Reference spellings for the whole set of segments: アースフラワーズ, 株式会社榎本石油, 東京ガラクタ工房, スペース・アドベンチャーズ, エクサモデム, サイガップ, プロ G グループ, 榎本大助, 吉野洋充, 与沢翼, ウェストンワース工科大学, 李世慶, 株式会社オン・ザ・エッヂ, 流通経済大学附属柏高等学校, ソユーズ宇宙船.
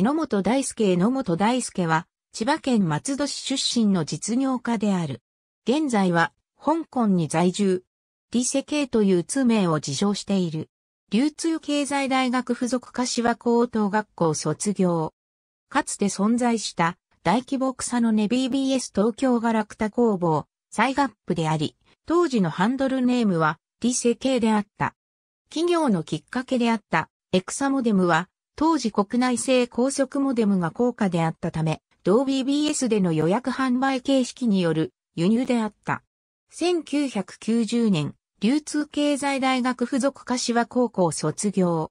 榎本大助。榎本大助は、千葉県松戸市出身の実業家である。現在は、香港に在住。李世慶という通名を自称している。流通経済大学附属柏高等学校卒業。かつて存在した、大規模草の根 BBS 東京ガラクタ工房、サイガップであり、当時のハンドルネームは、李世慶であった。企業のきっかけであった、エクサモデムは、当時国内製高速モデムが高価であったため、同 BBS での予約販売形式による輸入であった。1990年、流通経済大学附属柏高校卒業。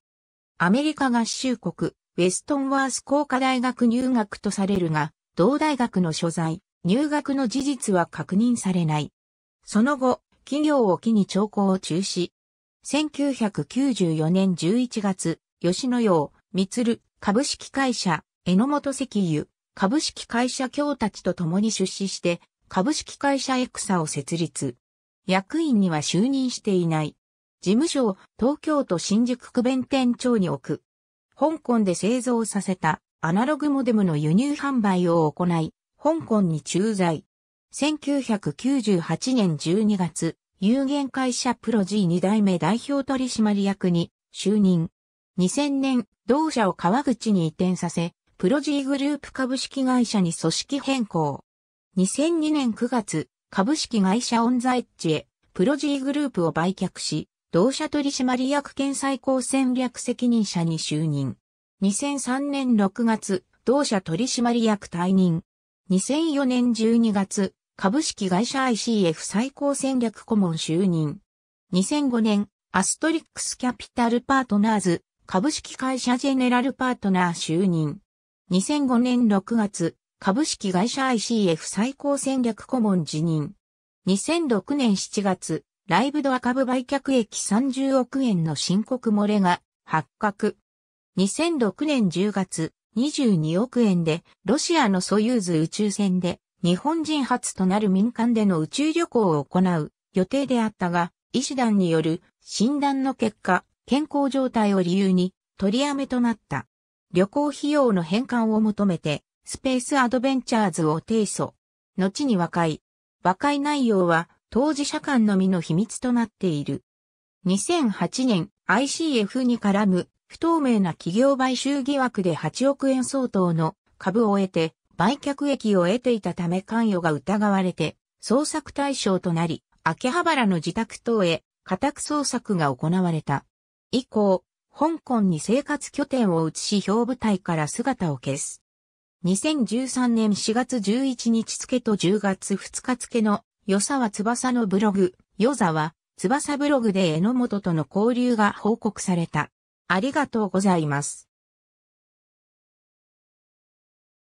アメリカ合衆国、ウェストンワース工科大学入学とされるが、同大学の所在、入学の事実は確認されない。その後、企業を機に聴講を中止。1994年11月、吉野洋、充株式会社、榎本石油、株式会社卿たちと共に出資して、株式会社エクサを設立。役員には就任していない。事務所を東京都新宿区弁店町に置く。香港で製造させたアナログモデムの輸入販売を行い、香港に駐在。1998年12月、有限会社プロ G2 代目代表取締役に就任。2000年、同社を川口に移転させ、プロ G グループ株式会社に組織変更。2002年9月、株式会社オンザエッジへ、プロ G グループを売却し、同社取締役兼最高戦略責任者に就任。2003年6月、同社取締役退任。2004年12月、株式会社 ICF 最高戦略顧問就任。2005年、アストリックスキャピタルパートナーズ、株式会社ジェネラルパートナー就任。2005年6月、株式会社 ICF 最高戦略顧問辞任。2006年7月、ライブドア株売却益30億円の申告漏れが発覚。2006年10月、22億円でロシアのソユーズ宇宙船で日本人初となる民間での宇宙旅行を行う予定であったが、医師団による診断の結果、健康状態を理由に取りやめとなった。旅行費用の返還を求めて、スペースアドベンチャーズを提訴。後に和解。和解内容は当事者間のみの秘密となっている。2008年、ICF に絡む不透明な企業買収疑惑で8億円相当の株を得て、売却益を得ていたため関与が疑われて、捜索対象となり、秋葉原の自宅等へ家宅捜索が行われた。以降、香港に生活拠点を移し表舞台から姿を消す。2013年4月11日付と10月2日付の与沢翼のブログ、与沢翼ブログで榎本との交流が報告された。ありがとうございます。